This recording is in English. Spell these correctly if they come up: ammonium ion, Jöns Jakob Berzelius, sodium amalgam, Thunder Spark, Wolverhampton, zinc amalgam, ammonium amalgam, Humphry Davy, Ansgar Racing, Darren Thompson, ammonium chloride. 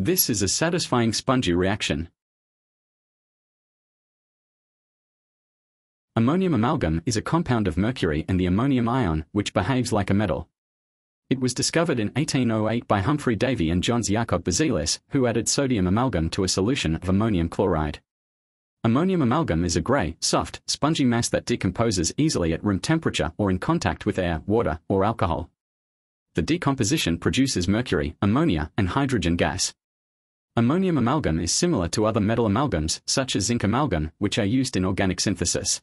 This is a satisfying spongy reaction. Ammonium amalgam is a compound of mercury and the ammonium ion, which behaves like a metal. It was discovered in 1808 by Humphry Davy and Jöns Jakob Berzelius, who added sodium amalgam to a solution of ammonium chloride. Ammonium amalgam is a grey, soft, spongy mass that decomposes easily at room temperature or in contact with air, water, or alcohol. The decomposition produces mercury, ammonia, and hydrogen gas. Ammonium amalgam is similar to other metal amalgams, such as zinc amalgam, which are used in organic synthesis.